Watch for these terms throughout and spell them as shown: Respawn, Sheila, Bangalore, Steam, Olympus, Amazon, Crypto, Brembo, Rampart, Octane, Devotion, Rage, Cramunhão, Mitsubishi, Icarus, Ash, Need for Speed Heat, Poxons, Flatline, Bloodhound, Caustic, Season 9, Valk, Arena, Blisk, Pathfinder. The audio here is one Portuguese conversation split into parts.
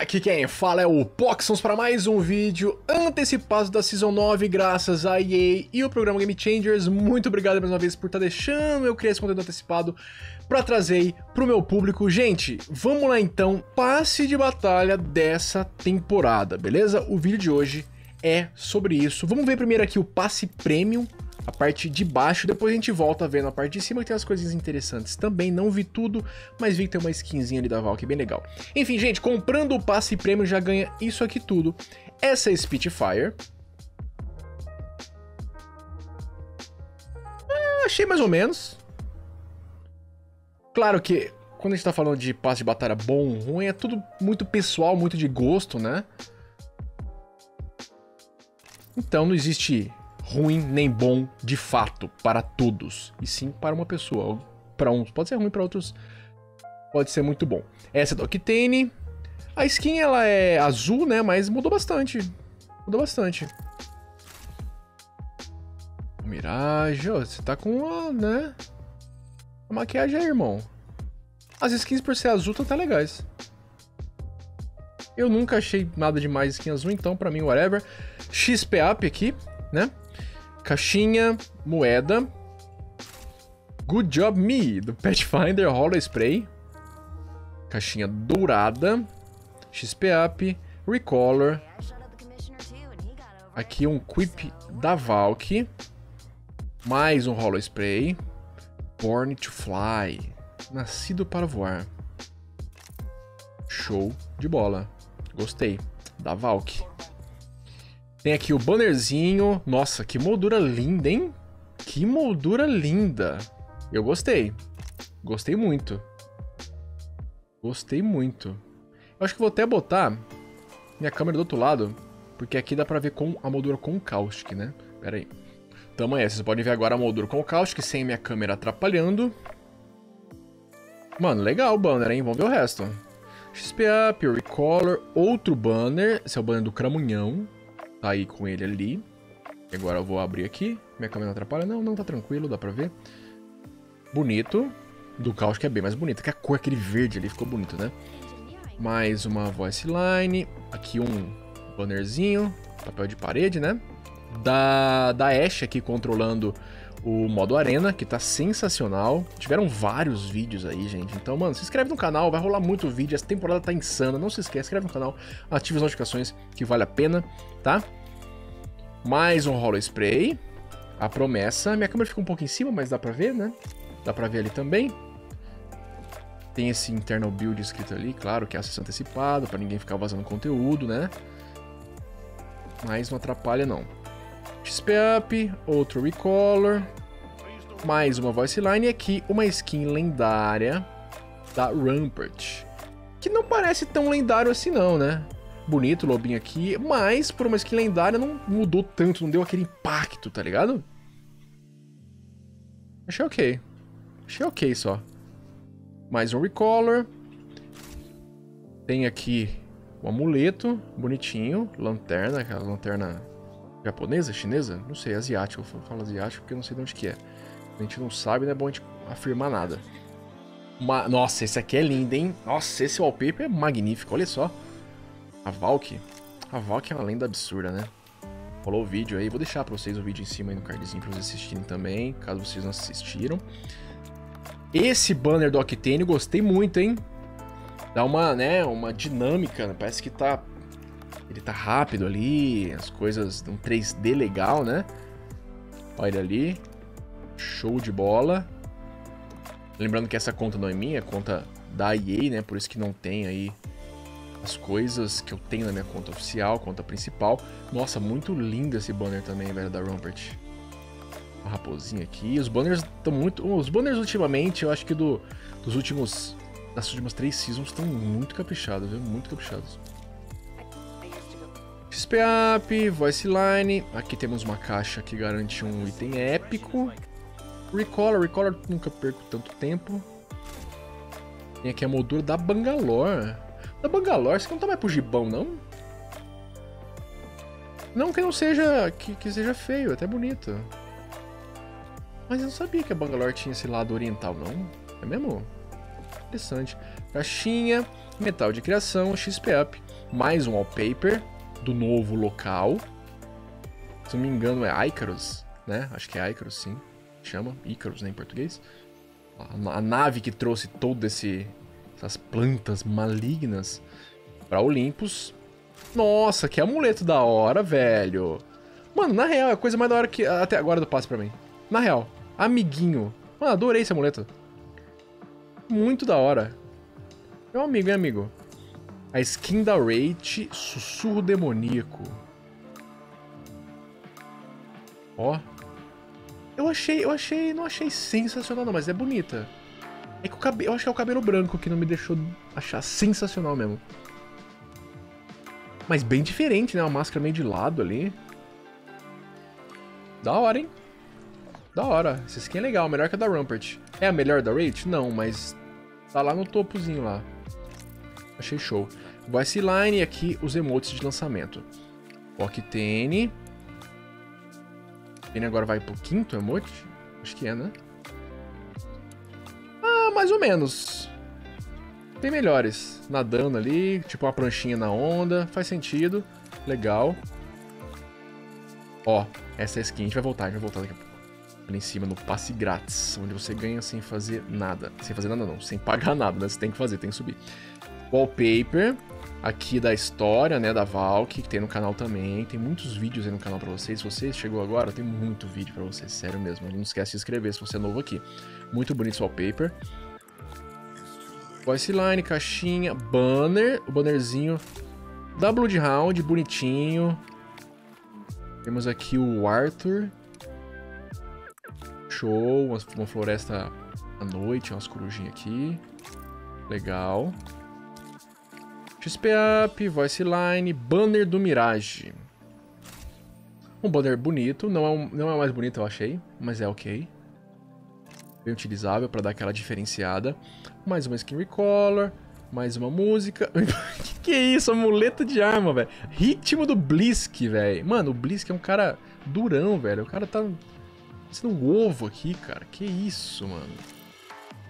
Aqui quem fala é o Poxons para mais um vídeo antecipado da Season 9, graças a EA e o programa Game Changers. Muito obrigado mais uma vez por estar deixando eu criar esse conteúdo antecipado para trazer para o meu público. Gente, vamos lá então, passe de batalha dessa temporada, beleza? O vídeo de hoje é sobre isso. Vamos ver primeiro aqui o passe premium, a parte de baixo, depois a gente volta vendo a parte de cima, que tem umas coisinhas interessantes também. Não vi tudo, mas vi que tem uma skinzinha ali da Valk, bem legal. Enfim, gente, comprando o passe premium já ganha isso aqui tudo. Essa é Spitfire. Achei mais ou menos. Claro que quando a gente tá falando de passe de batalha bom, ruim, é tudo muito pessoal, muito de gosto, né? Então não existe ruim nem bom de fato para todos, e sim para uma pessoa. Para uns pode ser ruim, para outros pode ser muito bom. Essa é da Octane. A skin ela é azul, né, mas mudou bastante. Mudou bastante. Mirage, ó, você tá com uma, né? A maquiagem aí, irmão. As skins por ser azul estão até legais. Eu nunca achei nada demais skin azul, então para mim whatever. XP up aqui, né? Caixinha, moeda, Good Job Me do Pathfinder, Hollow Spray, caixinha dourada, XP up, Recolor, aqui um Quip da Valk, mais um Hollow Spray, Born to Fly, nascido para voar, show de bola, gostei, da Valk. Tem aqui o bannerzinho. Nossa, que moldura linda, hein? Que moldura linda. Eu gostei. Gostei muito. Gostei muito. Eu acho que vou até botar minha câmera do outro lado, porque aqui dá pra ver com a moldura com o Caustic, né? Pera aí. Então é, vocês podem ver agora a moldura com o Caustic, sem minha câmera atrapalhando. Mano, legal o banner, hein? Vamos ver o resto. XP Up, Recolor, outro banner. Esse é o banner do Cramunhão. Tá aí com ele ali. Agora eu vou abrir aqui. Minha câmera não atrapalha? Não, não, tá tranquilo, dá pra ver. Bonito. Do caos que é bem mais bonito. Que a cor, aquele verde ali, ficou bonito, né? Mais uma voice line. Aqui um bannerzinho. Papel de parede, né? Da Ash aqui controlando o modo Arena, que tá sensacional. Tiveram vários vídeos aí, gente. Então, mano, se inscreve no canal, vai rolar muito vídeo. Essa temporada tá insana, não se esquece, inscreve no canal, ativa as notificações, que vale a pena, tá? Mais um Hollow Spray. A promessa. Minha câmera fica um pouco em cima, mas dá pra ver, né? Dá pra ver ali também. Tem esse internal build escrito ali, claro, que é acesso antecipado, pra ninguém ficar vazando conteúdo, né? Mas não atrapalha, não. XP Up, outro Recolor, mais uma voice line e aqui uma skin lendária da Rampart, que não parece tão lendário assim não, né? Bonito o lobinho aqui, mas por uma skin lendária não mudou tanto, não deu aquele impacto, tá ligado? Achei ok, só. Mais um Recolor, tem aqui o amuleto, bonitinho, lanterna, aquela lanterna... japonesa? Chinesa? Não sei, asiático. Eu falo asiático porque eu não sei de onde que é. A gente não sabe, não é bom a gente afirmar nada. Nossa, esse aqui é lindo, hein? Nossa, esse wallpaper é magnífico, olha só. A Valk. A Valk é uma lenda absurda, né? Rolou o vídeo aí, vou deixar pra vocês o vídeo em cima aí no cardzinho pra vocês assistirem também, caso vocês não assistiram. Esse banner do Octane, gostei muito, hein? Dá uma, né, uma dinâmica, né? Parece que tá... ele tá rápido ali, as coisas um 3D legal, né? Olha ele ali, show de bola. Lembrando que essa conta não é minha, é conta da EA, né? Por isso que não tem aí as coisas que eu tenho na minha conta oficial, conta principal. Nossa, muito lindo esse banner também, velho, da Rampart. Uma raposinha aqui. Os banners estão muito... os banners ultimamente, eu acho que das últimas 3 seasons estão muito caprichados, viu? Muito caprichados. XP Up, Voice Line, aqui temos uma caixa que garante um item épico. Recolor nunca perco tanto tempo. Tem aqui a moldura da Bangalore. Da Bangalore, isso aqui não tá mais pro gibão, não? Não que não seja, que seja feio, é até bonito. Mas eu não sabia que a Bangalore tinha esse lado oriental, não. É mesmo? Interessante. Caixinha, metal de criação, XP up, mais um wallpaper do novo local. Se não me engano é Icarus, né? Acho que é Icarus, sim. Chama Icarus, né, em português. A nave que trouxe todas essas plantas malignas pra Olympus. Nossa, que amuleto da hora, velho. Mano, na real, é a coisa mais da hora que até agora do passe pra mim. Na real, amiguinho. Mano, adorei esse amuleto. Muito da hora. Meu amigo, hein, amigo. A skin da Rage, sussurro demoníaco. Ó. Não achei sensacional não, mas é bonita. É que o cabelo, eu acho que é o cabelo branco que não me deixou achar sensacional mesmo. Mas bem diferente, né? Uma máscara meio de lado ali. Da hora, hein? Da hora. Essa skin é legal, melhor que a da Rampart. É a melhor da Rage? Não, mas tá lá no topozinho lá. Achei show. Voiceline e aqui os emotes de lançamento. Octane. Ele agora vai pro quinto emote? Acho que é, né? Ah, mais ou menos. Tem melhores. Nadando ali, tipo uma pranchinha na onda. Faz sentido. Legal. Ó, essa é a skin. A gente vai voltar daqui a pouco. Ali em cima, no passe grátis. Onde você ganha sem fazer nada. Sem fazer nada não. Sem pagar nada, né? Você tem que fazer, tem que subir. Wallpaper. Aqui da história, né, da Valk, que tem no canal também. Tem muitos vídeos aí no canal pra vocês. Se você chegou agora, tem muito vídeo pra vocês, sério mesmo. Não esquece de se inscrever se você é novo aqui. Muito bonito esse wallpaper. Voiceline, caixinha, banner. O bannerzinho da Bloodhound, bonitinho. Temos aqui o Arthur. Show, uma floresta à noite, umas corujinhas aqui. Legal. XP Up, Voiceline, banner do Mirage. Um banner bonito, não é o mais bonito eu achei, mas é ok. Bem utilizável pra dar aquela diferenciada. Mais uma skin recolor, mais uma música. Que é isso, amuleta de arma, velho. Ritmo do Blisk, velho. Mano, o Blisk é um cara durão, velho. O cara tá sendo um ovo aqui, cara. Que isso, mano.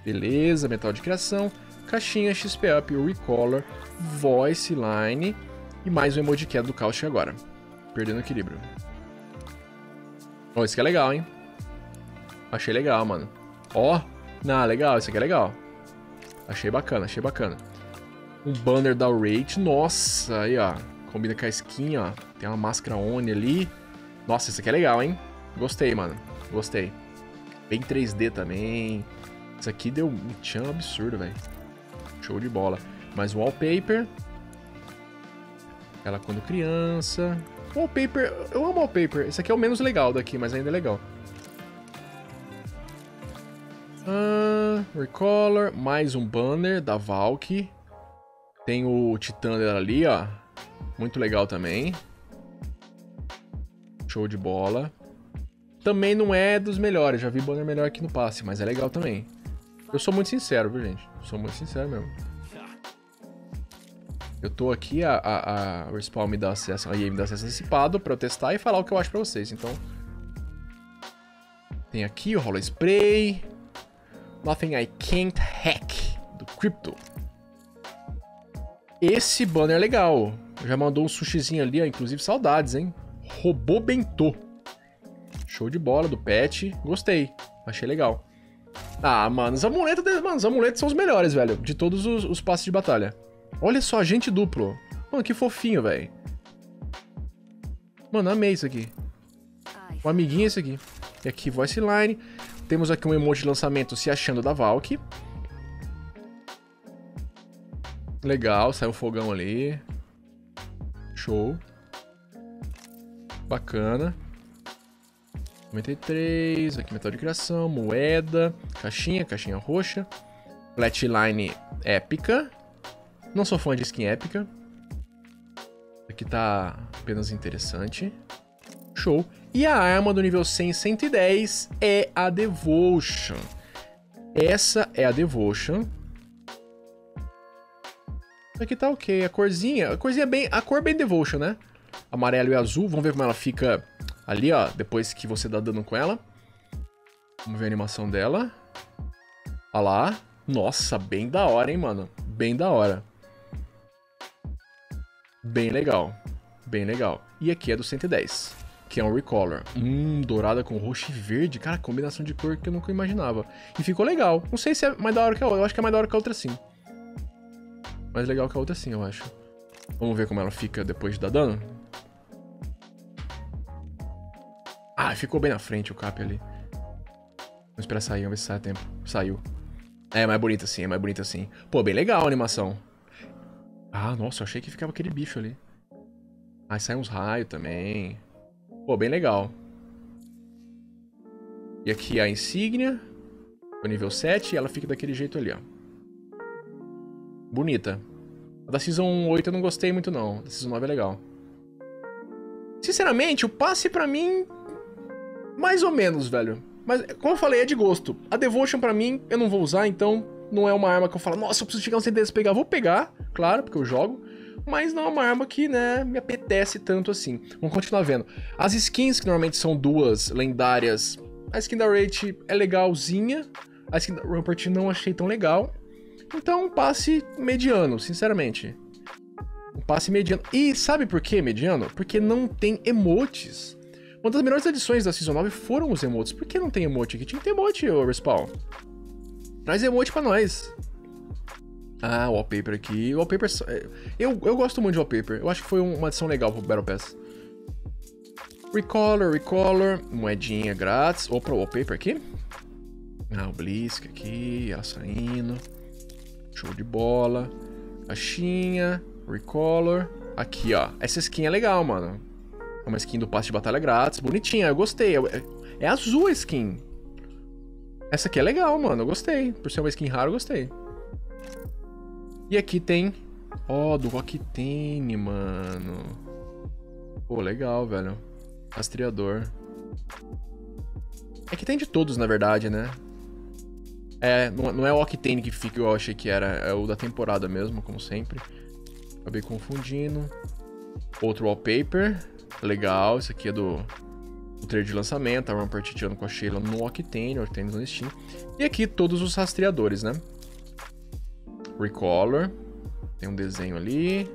Beleza, metal de criação. Caixinha, XP Up, Recolor, Voice Line e mais um emoji que é do Caustic agora. Perdendo equilíbrio. Ó, esse aqui é legal, hein? Achei legal, mano. Ó, não, legal, esse aqui é legal. Achei bacana, achei bacana. Um banner da Rage, nossa, aí ó. Combina com a skin, ó. Tem uma máscara Oni ali. Nossa, esse aqui é legal, hein? Gostei, mano. Gostei. Bem 3D também. Isso aqui deu um tchan absurdo, velho. Show de bola. Mais um wallpaper. Ela quando criança. Wallpaper. Eu amo wallpaper. Esse aqui é o menos legal daqui, mas ainda é legal. Recolor. Mais um banner da Valk. Tem o Titã dela ali, ó. Muito legal também. Show de bola. Também não é dos melhores. Já vi banner melhor aqui no passe, mas é legal também. Eu sou muito sincero, viu, gente? Sou muito sincero mesmo. Eu tô aqui, a Respawn me dá acesso, a EA me dá acesso antecipado pra eu testar e falar o que eu acho pra vocês, então. Tem aqui o Hollow Spray. Nothing I Can't Hack, do Crypto. Esse banner é legal. Já mandou um sushizinho ali, ó, inclusive saudades, hein? Robô Bentô. Show de bola, do Pet. Gostei, achei legal. Ah, mano, os amuletos são os melhores, velho. De todos os passes de batalha. Olha só, gente duplo. Mano, que fofinho, velho. Mano, amei isso aqui. O amiguinho é esse aqui. E aqui, voice line. Temos aqui um emoji de lançamento se achando da Valk. Legal, saiu um fogão ali. Show. Bacana. 93, aqui metal de criação, moeda, caixinha roxa, flatline épica. Não sou fã de skin épica. Aqui tá apenas interessante. Show. E a arma do nível 100 e 110 é a Devotion. Essa é a Devotion. Aqui tá ok, a corzinha é bem, a cor bem Devotion, né? Amarelo e azul, vamos ver como ela fica ali, ó, depois que você dá dano com ela. Vamos ver a animação dela. Olha lá. Nossa, bem da hora, hein, mano. Bem da hora. Bem legal, bem legal. E aqui é do 110, que é um recolor. Dourada com roxo e verde. Cara, combinação de cor que eu nunca imaginava. E ficou legal. Não sei se é mais da hora que a outra. Eu acho que é mais da hora que a outra sim. Mais legal que a outra sim, eu acho. Vamos ver como ela fica depois de dar dano. Ah, ficou bem na frente o cap ali. Vamos esperar sair, vamos ver se sai a tempo. Saiu. É mais bonita assim, é mais bonita assim. Pô, bem legal a animação. Ah, nossa, eu achei que ficava aquele bicho ali. Ah, sai uns raios também. Pô, bem legal. E aqui a insígnia. O nível 7. E ela fica daquele jeito ali, ó. Bonita. A da Season 8 eu não gostei muito, não. A da Season 9 é legal. Sinceramente, o passe pra mim... mais ou menos, velho. Mas, como eu falei, é de gosto. A Devotion pra mim, eu não vou usar, então... não é uma arma que eu falo, nossa, eu preciso chegar no 110 e pegar. Vou pegar, claro, porque eu jogo. Mas não é uma arma que, né, me apetece tanto assim. Vamos continuar vendo. As skins, que normalmente são duas lendárias. A skin da Rage é legalzinha. A skin da Rampart não achei tão legal. Então, um passe mediano, sinceramente. Um passe mediano. E sabe por que mediano? Porque não tem emotes. Uma das melhores edições da Season 9 foram os emotes. Por que não tem emote aqui? Tinha que ter emote, ô Respawn. Traz emote pra nós. Ah, o wallpaper aqui. O wallpaper... Eu gosto muito de wallpaper. Eu acho que foi uma adição legal pro Battle Pass. Recolor, recolor. Moedinha grátis. Opa, o wallpaper aqui. Ah, o Blisk aqui. Açaíno. Show de bola. Caixinha. Recolor. Aqui, ó. Essa skin é legal, mano. É uma skin do passe de batalha grátis. Bonitinha, eu gostei. É azul a skin. Essa aqui é legal, mano. Eu gostei. Por ser uma skin rara, eu gostei. E aqui tem... ó, do Octane, mano. Pô, legal, velho. Rastreador. É que tem de todos, na verdade, né? É, não é o Octane que fica, eu achei que era. É o da temporada mesmo, como sempre. Acabei confundindo. Outro wallpaper. Legal. Esse aqui é do... o trailer de lançamento, a Rampart tirando com a Sheila no Octane, Octane no Steam. E aqui todos os rastreadores, né? Recolor. Tem um desenho ali.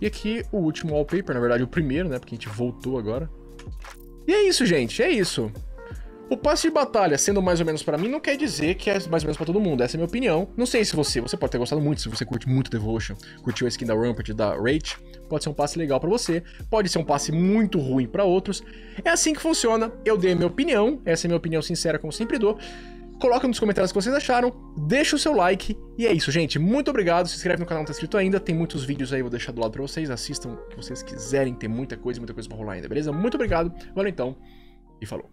E aqui o último wallpaper, na verdade o primeiro, né? Porque a gente voltou agora. E é isso, gente, é isso. O passe de batalha sendo mais ou menos pra mim não quer dizer que é mais ou menos pra todo mundo. Essa é a minha opinião. Não sei se você pode ter gostado muito, se você curte muito Devotion, curtiu a skin da Rampart, da Rage. Pode ser um passe legal pra você, pode ser um passe muito ruim pra outros. É assim que funciona. Eu dei a minha opinião, essa é a minha opinião sincera, como sempre dou. Coloca nos comentários o que vocês acharam, deixa o seu like. E é isso, gente. Muito obrigado. Se inscreve no canal, não tá inscrito ainda. Tem muitos vídeos aí, vou deixar do lado pra vocês. Assistam o que vocês quiserem, tem muita coisa pra rolar ainda, beleza? Muito obrigado. Valeu então e falou.